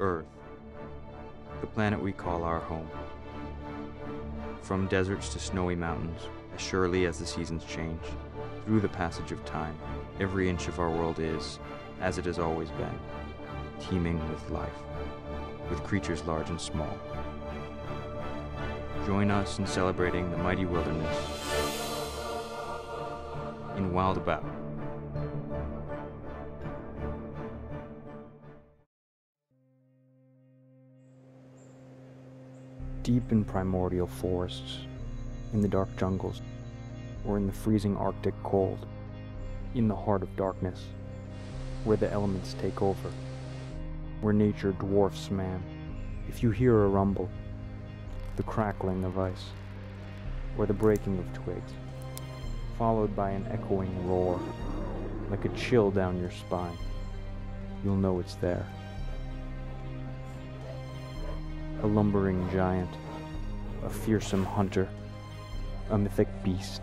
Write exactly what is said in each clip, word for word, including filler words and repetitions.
Earth, the planet we call our home. From deserts to snowy mountains, as surely as the seasons change, through the passage of time, every inch of our world is, as it has always been, teeming with life, with creatures large and small. Join us in celebrating the mighty wilderness in Wild About. Deep in primordial forests, in the dark jungles, or in the freezing Arctic cold, in the heart of darkness, where the elements take over, where nature dwarfs man, if you hear a rumble, the crackling of ice, or the breaking of twigs, followed by an echoing roar, like a chill down your spine, you'll know it's there. A lumbering giant, a fearsome hunter, a mythic beast.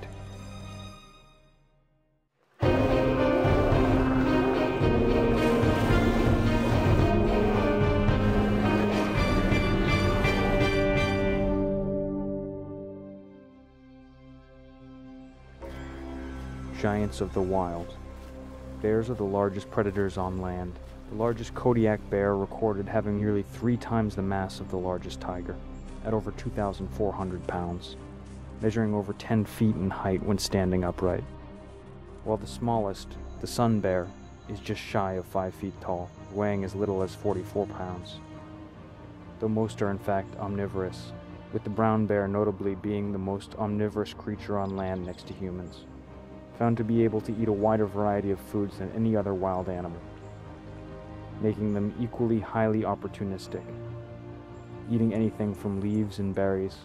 Giants of the wild. Bears are the largest predators on land. The largest Kodiak bear recorded having nearly three times the mass of the largest tiger, at over two thousand four hundred pounds, measuring over ten feet in height when standing upright, while the smallest, the sun bear, is just shy of five feet tall, weighing as little as forty-four pounds. Though most are in fact omnivorous, with the brown bear notably being the most omnivorous creature on land next to humans, found to be able to eat a wider variety of foods than any other wild animal, making them equally highly opportunistic, eating anything from leaves and berries,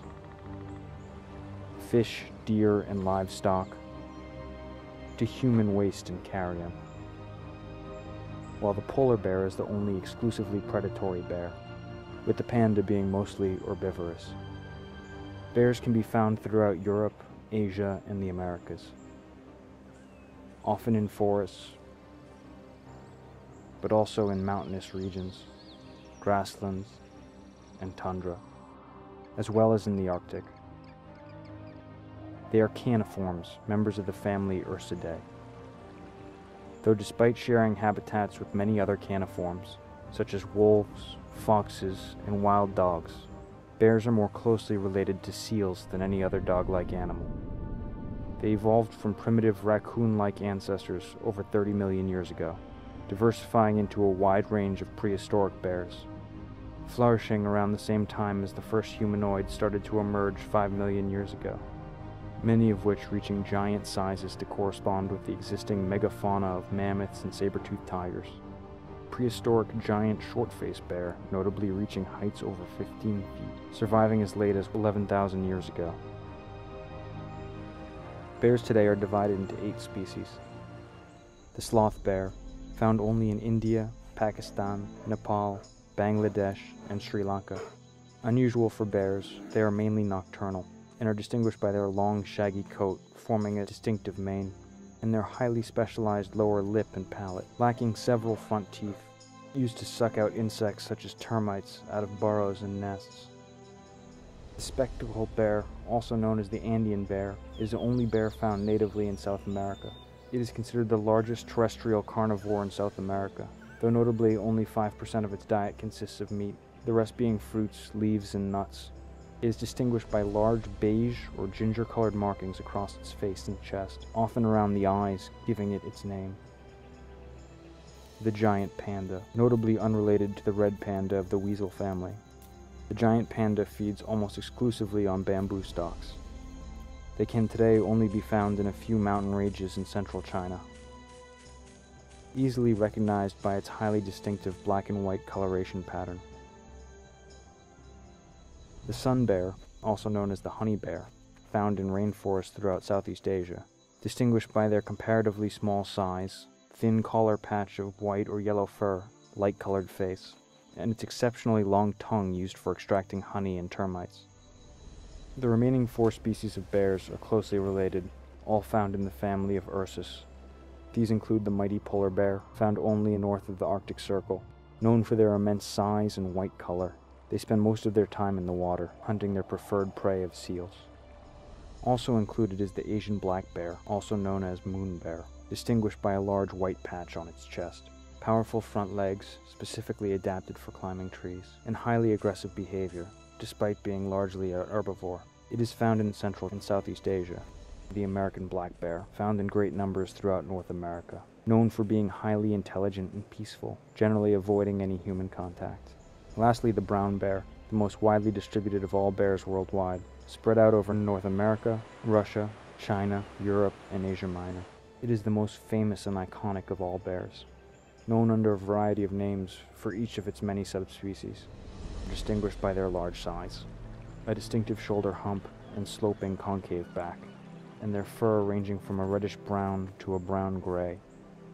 fish, deer, and livestock, to human waste and carrion. While the polar bear is the only exclusively predatory bear, with the panda being mostly herbivorous. Bears can be found throughout Europe, Asia, and the Americas, often in forests, but also in mountainous regions, grasslands, and tundra, as well as in the Arctic. They are caniforms, members of the family Ursidae, though despite sharing habitats with many other caniforms, such as wolves, foxes, and wild dogs, bears are more closely related to seals than any other dog-like animal. They evolved from primitive raccoon-like ancestors over thirty million years ago, diversifying into a wide range of prehistoric bears, flourishing around the same time as the first humanoids started to emerge five million years ago, many of which reaching giant sizes to correspond with the existing megafauna of mammoths and saber-toothed tigers. Prehistoric giant short-faced bear notably reaching heights over fifteen feet, surviving as late as eleven thousand years ago. Bears today are divided into eight species. The sloth bear, found only in India, Pakistan, Nepal, Bangladesh, and Sri Lanka. Unusual for bears, they are mainly nocturnal, and are distinguished by their long, shaggy coat, forming a distinctive mane, and their highly specialized lower lip and palate, lacking several front teeth, used to suck out insects such as termites out of burrows and nests. The spectacled bear, also known as the Andean bear, is the only bear found natively in South America. It is considered the largest terrestrial carnivore in South America, though notably only five percent of its diet consists of meat, the rest being fruits, leaves, and nuts. It is distinguished by large beige or ginger-colored markings across its face and chest, often around the eyes, giving it its name. The giant panda, notably unrelated to the red panda of the weasel family. The giant panda feeds almost exclusively on bamboo stalks. They can today only be found in a few mountain ranges in central China. Easily recognized by its highly distinctive black and white coloration pattern. The sun bear, also known as the honey bear, found in rainforests throughout Southeast Asia, distinguished by their comparatively small size, thin collar patch of white or yellow fur, light-colored face, and its exceptionally long tongue used for extracting honey and termites. The remaining four species of bears are closely related, all found in the family of Ursus. These include the mighty polar bear, found only north of the Arctic Circle, Known for their immense size and white color, they spend most of their time in the water, hunting their preferred prey of seals. Also included is the Asian black bear, also known as moon bear, distinguished by a large white patch on its chest, powerful front legs, specifically adapted for climbing trees, and highly aggressive behavior, despite being largely a herbivore. It is found in Central and Southeast Asia. The American black bear, found in great numbers throughout North America, known for being highly intelligent and peaceful, generally avoiding any human contact. Lastly, the brown bear, the most widely distributed of all bears worldwide, spread out over North America, Russia, China, Europe, and Asia Minor. It is the most famous and iconic of all bears, known under a variety of names for each of its many subspecies, distinguished by their large size, a distinctive shoulder hump and sloping concave back, and their fur ranging from a reddish-brown to a brown-gray,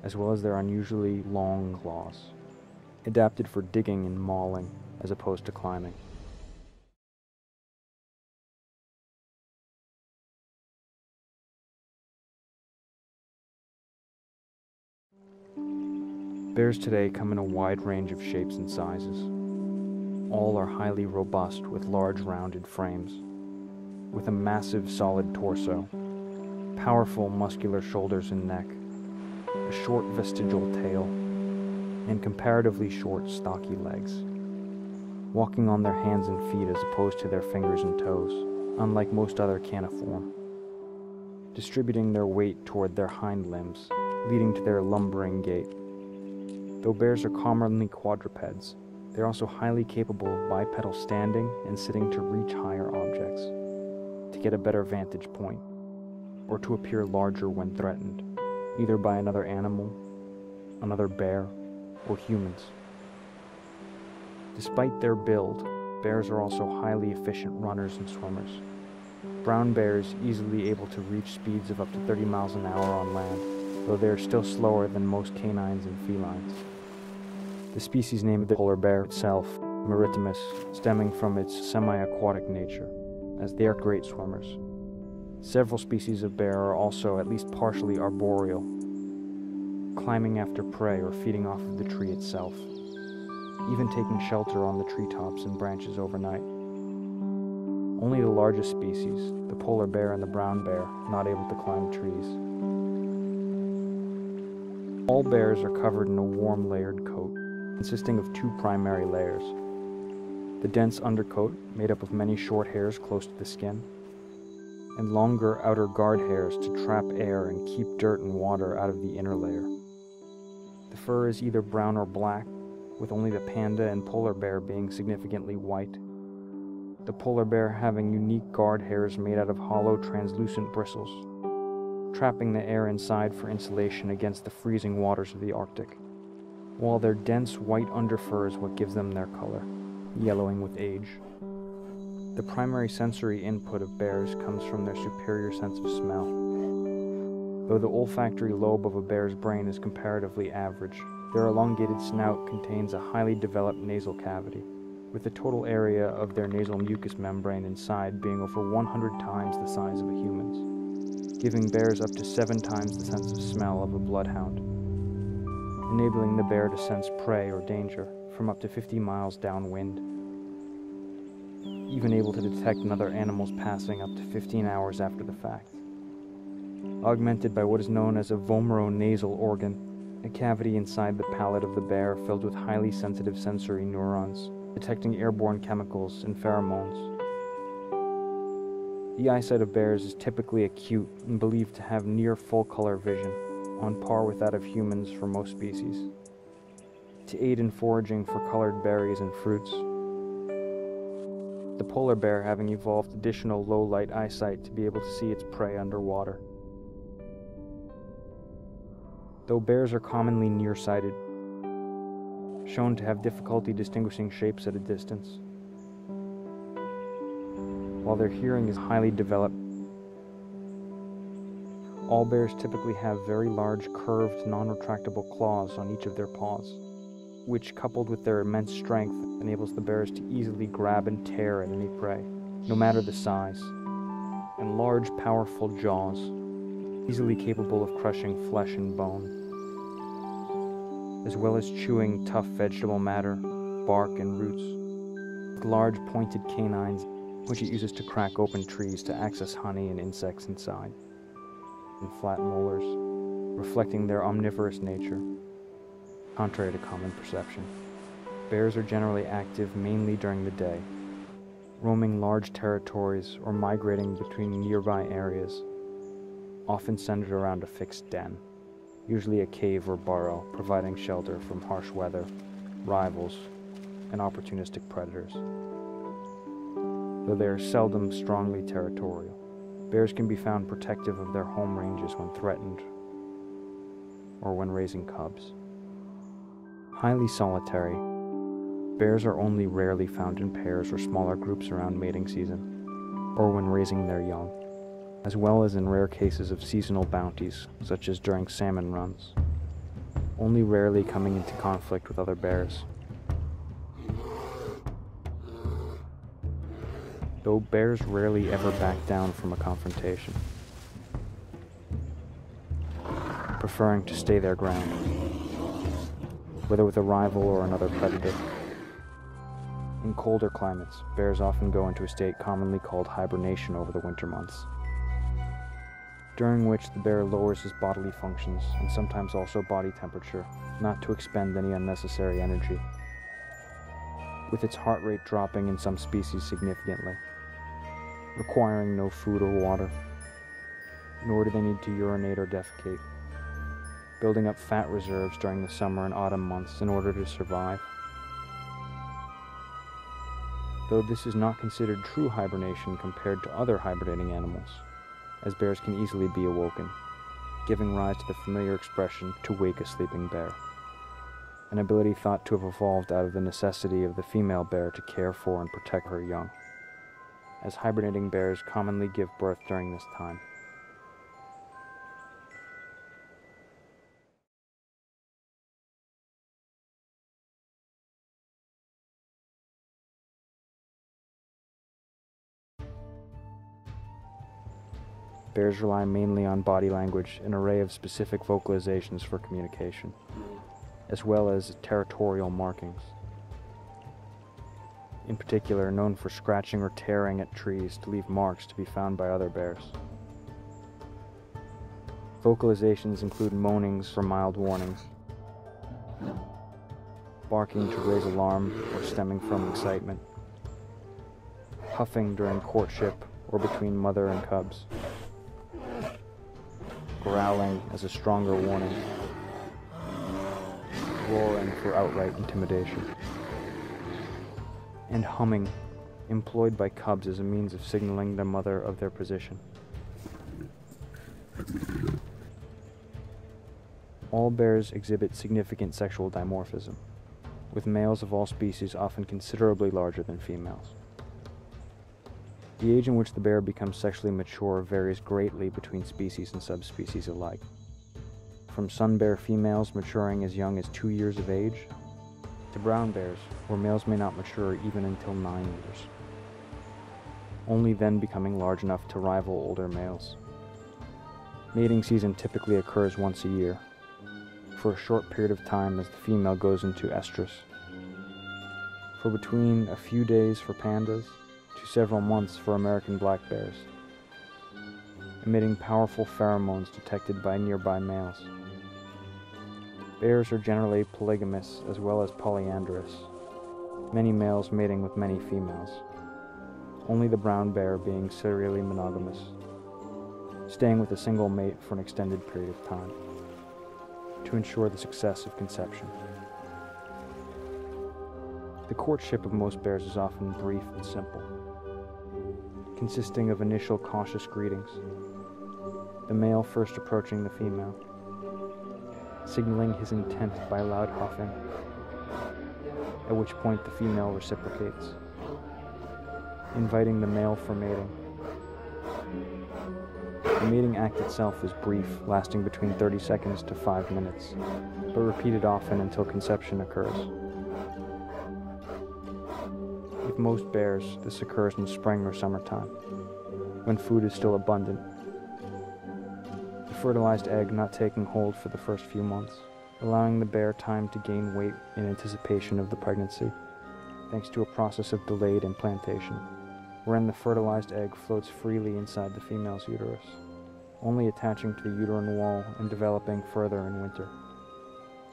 as well as their unusually long claws, adapted for digging and mauling as opposed to climbing. Bears today come in a wide range of shapes and sizes. All are highly robust with large rounded frames, with a massive solid torso, powerful muscular shoulders and neck, a short vestigial tail, and comparatively short stocky legs, walking on their hands and feet as opposed to their fingers and toes, unlike most other caniform, distributing their weight toward their hind limbs, leading to their lumbering gait. Though bears are commonly quadrupeds, they are also highly capable of bipedal standing and sitting to reach higher objects, to get a better vantage point, or to appear larger when threatened, either by another animal, another bear, or humans. Despite their build, bears are also highly efficient runners and swimmers. Brown bear is easily able to reach speeds of up to thirty miles an hour on land, though they are still slower than most canines and felines. The species name of the polar bear itself, Maritimus, stemming from its semi-aquatic nature, as they are great swimmers. Several species of bear are also at least partially arboreal, climbing after prey or feeding off of the tree itself, even taking shelter on the treetops and branches overnight. Only the largest species, the polar bear and the brown bear, are not able to climb trees. All bears are covered in a warm layered coat, consisting of two primary layers: the dense undercoat, made up of many short hairs close to the skin, and longer outer guard hairs to trap air and keep dirt and water out of the inner layer. The fur is either brown or black, with only the panda and polar bear being significantly white, the polar bear having unique guard hairs made out of hollow translucent bristles, trapping the air inside for insulation against the freezing waters of the Arctic, while their dense white underfur is what gives them their color, yellowing with age. The primary sensory input of bears comes from their superior sense of smell, though the olfactory lobe of a bear's brain is comparatively average. Their elongated snout contains a highly developed nasal cavity, with the total area of their nasal mucous membrane inside being over one hundred times the size of a human's, giving bears up to seven times the sense of smell of a bloodhound, enabling the bear to sense prey or danger from up to fifty miles downwind, even able to detect another animal's passing up to fifteen hours after the fact. Augmented by what is known as a vomeronasal organ, a cavity inside the palate of the bear filled with highly sensitive sensory neurons, detecting airborne chemicals and pheromones. The eyesight of bears is typically acute and believed to have near full-color vision, on par with that of humans for most species, to aid in foraging for colored berries and fruits. The polar bear having evolved additional low-light eyesight to be able to see its prey underwater. Though bears are commonly nearsighted, shown to have difficulty distinguishing shapes at a distance, while their hearing is highly developed, all bears typically have very large, curved, non-retractable claws on each of their paws, which, coupled with their immense strength, enables the bears to easily grab and tear at any prey, no matter the size, and large, powerful jaws, easily capable of crushing flesh and bone. as well as chewing tough vegetable matter, bark, and roots, with large pointed canines, which it uses to crack open trees to access honey and insects inside, and flat molars, reflecting their omnivorous nature, contrary to common perception. Bears are generally active mainly during the day, roaming large territories or migrating between nearby areas, often centered around a fixed den, usually a cave or burrow, providing shelter from harsh weather, rivals, and opportunistic predators. Though they are seldom strongly territorial, bears can be found protective of their home ranges when threatened or when raising cubs. Highly solitary, bears are only rarely found in pairs or smaller groups around mating season, or when raising their young, as well as in rare cases of seasonal bounties, such as during salmon runs, only rarely coming into conflict with other bears. Though bears rarely ever back down from a confrontation, preferring to stay their ground, whether with a rival or another predator. In colder climates, bears often go into a state commonly called hibernation over the winter months, during which the bear lowers his bodily functions, and sometimes also body temperature, not to expend any unnecessary energy, with its heart rate dropping in some species significantly, requiring no food or water, nor do they need to urinate or defecate, building up fat reserves during the summer and autumn months in order to survive. Though this is not considered true hibernation compared to other hibernating animals, as bears can easily be awoken, giving rise to the familiar expression, to wake a sleeping bear, an ability thought to have evolved out of the necessity of the female bear to care for and protect her young, as hibernating bears commonly give birth during this time. Bears rely mainly on body language, an array of specific vocalizations for communication, as well as territorial markings, in particular known for scratching or tearing at trees to leave marks to be found by other bears. Vocalizations include moanings for mild warnings, barking to raise alarm or stemming from excitement, huffing during courtship or between mother and cubs, growling as a stronger warning, roaring for outright intimidation, and humming, employed by cubs as a means of signaling the mother of their position. All bears exhibit significant sexual dimorphism, with males of all species often considerably larger than females. The age in which the bear becomes sexually mature varies greatly between species and subspecies alike, from sun bear females maturing as young as two years of age, to brown bears, where males may not mature even until nine years, only then becoming large enough to rival older males. Mating season typically occurs once a year, for a short period of time as the female goes into estrus, for between a few days for pandas, to several months for American black bears, emitting powerful pheromones detected by nearby males. Bears are generally polygamous as well as polyandrous, many males mating with many females, only the brown bear being serially monogamous, staying with a single mate for an extended period of time, to ensure the success of conception. The courtship of most bears is often brief and simple, consisting of initial cautious greetings, the male first approaching the female, signaling his intent by loud huffing, at which point the female reciprocates, inviting the male for mating. The mating act itself is brief, lasting between thirty seconds to five minutes, but repeated often until conception occurs. With most bears, this occurs in spring or summertime, when food is still abundant, the fertilized egg not taking hold for the first few months, allowing the bear time to gain weight in anticipation of the pregnancy, thanks to a process of delayed implantation, wherein the fertilized egg floats freely inside the female's uterus, only attaching to the uterine wall and developing further in winter.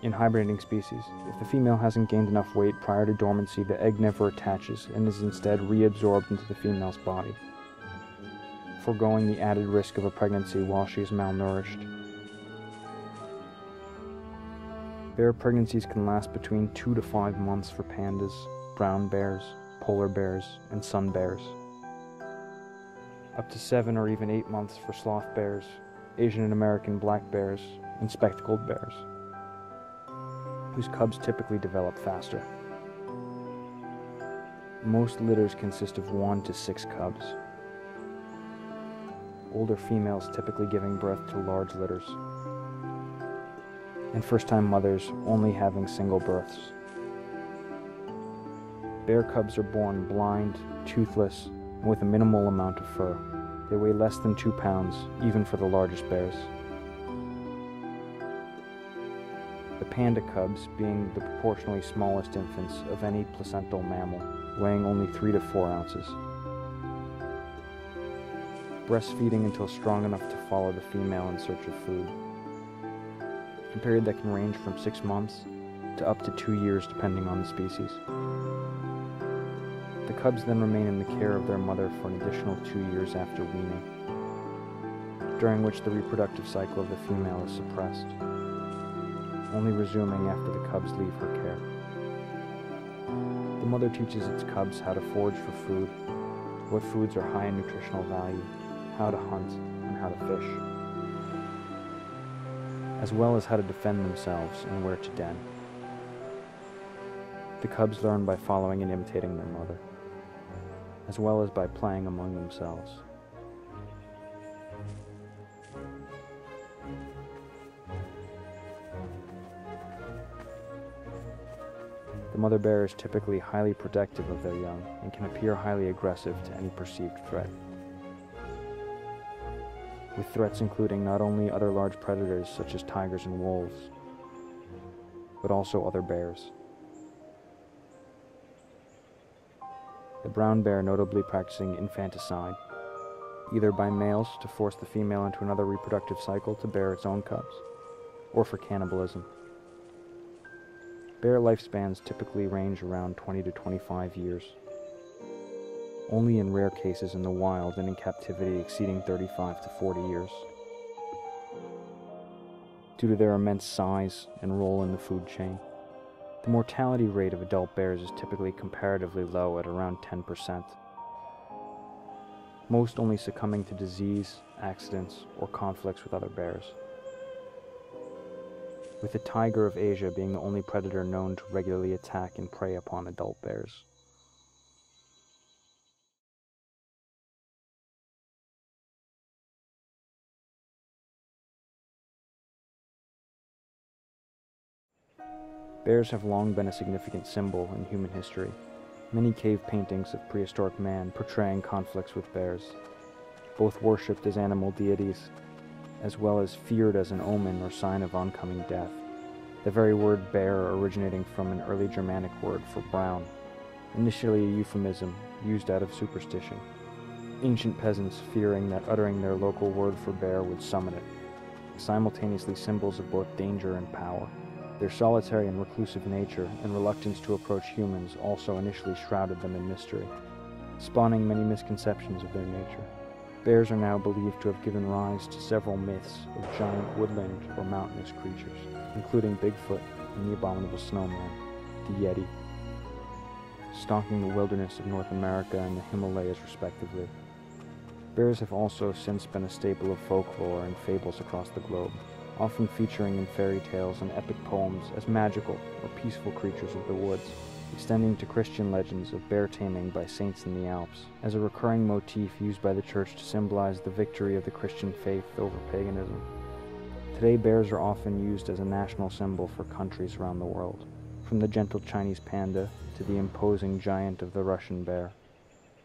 In hibernating species, if the female hasn't gained enough weight prior to dormancy, the egg never attaches and is instead reabsorbed into the female's body, foregoing the added risk of a pregnancy while she is malnourished. Bear pregnancies can last between two to five months for pandas, brown bears, polar bears, and sun bears. Up to seven or even eight months for sloth bears, Asian and American black bears, and spectacled bears, whose cubs typically develop faster. Most litters consist of one to six cubs, older females typically giving birth to large litters, and first-time mothers only having single births. Bear cubs are born blind, toothless, and with a minimal amount of fur. They weigh less than two pounds, even for the largest bears. The panda cubs being the proportionally smallest infants of any placental mammal, weighing only three to four ounces. Breastfeeding until strong enough to follow the female in search of food. A period that can range from six months to up to two years depending on the species. The cubs then remain in the care of their mother for an additional two years after weaning, during which the reproductive cycle of the female is suppressed, only resuming after the cubs leave her care. The mother teaches its cubs how to forage for food, what foods are high in nutritional value, how to hunt, and how to fish, as well as how to defend themselves and where to den. The cubs learn by following and imitating their mother, as well as by playing among themselves. The mother bear is typically highly protective of their young and can appear highly aggressive to any perceived threat, with threats including not only other large predators such as tigers and wolves, but also other bears. The brown bear notably practicing infanticide, either by males to force the female into another reproductive cycle to bear its own cubs, or for cannibalism. Bear lifespans typically range around twenty to twenty-five years, only in rare cases in the wild and in captivity exceeding thirty-five to forty years, due to their immense size and role in the food chain. The mortality rate of adult bears is typically comparatively low at around ten percent, most only succumbing to disease, accidents, or conflicts with other bears, with the tiger of Asia being the only predator known to regularly attack and prey upon adult bears. Bears have long been a significant symbol in human history, many cave paintings of prehistoric man portraying conflicts with bears, both worshipped as animal deities, as well as feared as an omen or sign of oncoming death, the very word bear originating from an early Germanic word for brown, initially a euphemism used out of superstition, ancient peasants fearing that uttering their local word for bear would summon it, simultaneously symbols of both danger and power, their solitary and reclusive nature and reluctance to approach humans also initially shrouded them in mystery, spawning many misconceptions of their nature. Bears are now believed to have given rise to several myths of giant woodland or mountainous creatures, including Bigfoot and the abominable snowman, the Yeti, stalking the wilderness of North America and the Himalayas respectively. Bears have also since been a staple of folklore and fables across the globe, often featuring in fairy tales and epic poems as magical or peaceful creatures of the woods, extending to Christian legends of bear taming by saints in the Alps, as a recurring motif used by the Church to symbolize the victory of the Christian faith over paganism. Today, bears are often used as a national symbol for countries around the world, from the gentle Chinese panda to the imposing giant of the Russian bear.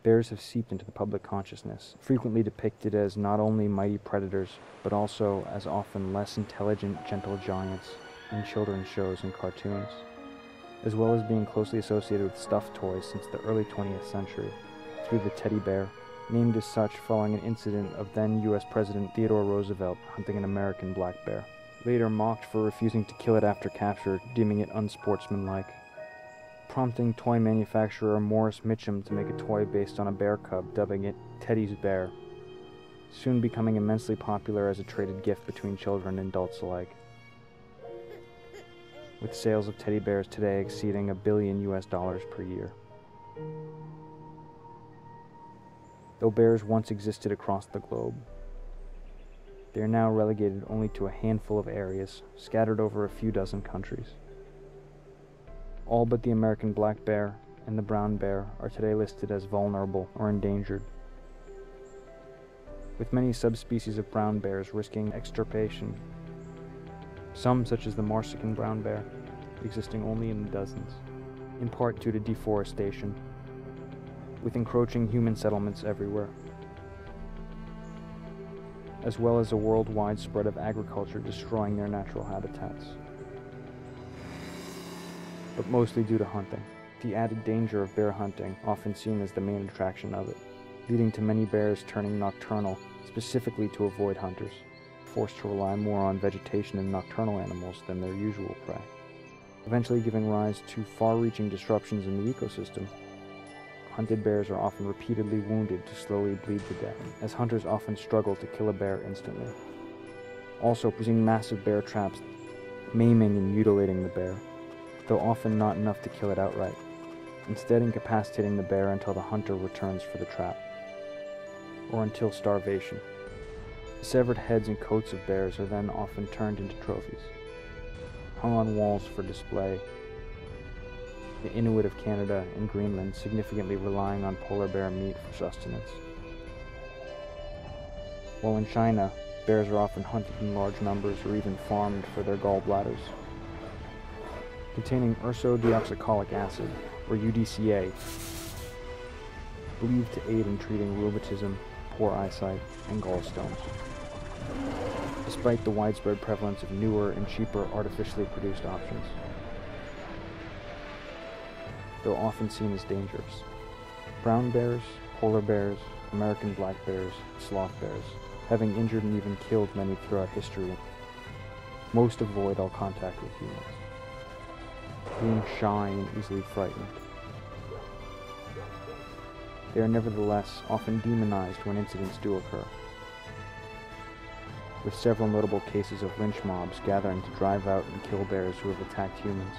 Bears have seeped into the public consciousness, frequently depicted as not only mighty predators, but also as often less intelligent, gentle giants in children's shows and cartoons, as well as being closely associated with stuffed toys since the early twentieth century, through the teddy bear, named as such following an incident of then U S President Theodore Roosevelt hunting an American black bear, later mocked for refusing to kill it after capture, deeming it unsportsmanlike, prompting toy manufacturer Morris Michtom to make a toy based on a bear cub, dubbing it Teddy's Bear, soon becoming immensely popular as a traded gift between children and adults alike, with sales of teddy bears today exceeding a billion U S dollars per year. Though bears once existed across the globe, they are now relegated only to a handful of areas, scattered over a few dozen countries. All but the American black bear and the brown bear are today listed as vulnerable or endangered, with many subspecies of brown bears risking extirpation, some such as the Marsican brown bear existing only in the dozens, in part due to deforestation, with encroaching human settlements everywhere, as well as a worldwide spread of agriculture destroying their natural habitats, but mostly due to hunting, the added danger of bear hunting often seen as the main attraction of it, leading to many bears turning nocturnal specifically to avoid hunters, forced to rely more on vegetation and nocturnal animals than their usual prey, eventually giving rise to far-reaching disruptions in the ecosystem. Hunted bears are often repeatedly wounded to slowly bleed to death, as hunters often struggle to kill a bear instantly, also using massive bear traps, maiming and mutilating the bear, though often not enough to kill it outright, instead incapacitating the bear until the hunter returns for the trap, or until starvation. Severed heads and coats of bears are then often turned into trophies, hung on walls for display, the Inuit of Canada and Greenland significantly relying on polar bear meat for sustenance, while in China, bears are often hunted in large numbers or even farmed for their gallbladders, containing ursodeoxycholic acid, or U D C A, believed to aid in treating rheumatism, poor eyesight, and gallstones. Despite the widespread prevalence of newer and cheaper artificially produced options, though often seen as dangerous, brown bears, polar bears, American black bears, sloth bears, having injured and even killed many throughout history, most avoid all contact with humans, being shy and easily frightened. They are nevertheless often demonized when incidents do occur, with several notable cases of lynch mobs gathering to drive out and kill bears who have attacked humans.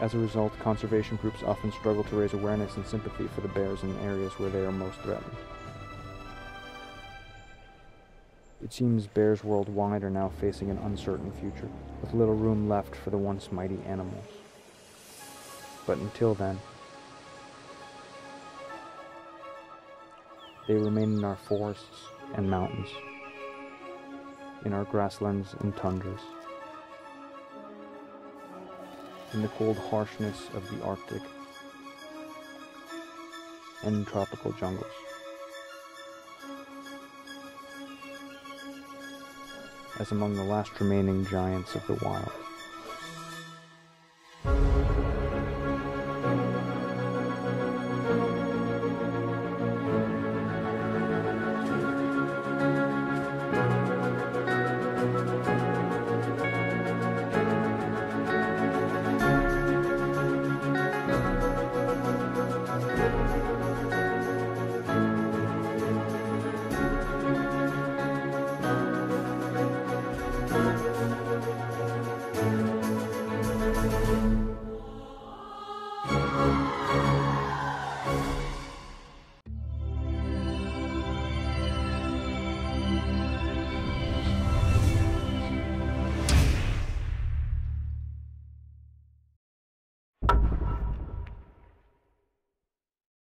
As a result, conservation groups often struggle to raise awareness and sympathy for the bears in areas where they are most threatened. It seems bears worldwide are now facing an uncertain future, with little room left for the once mighty animals. But until then, they remain in our forests and mountains, in our grasslands and tundras, in the cold harshness of the Arctic, and in tropical jungles. As among the last remaining giants of the wild.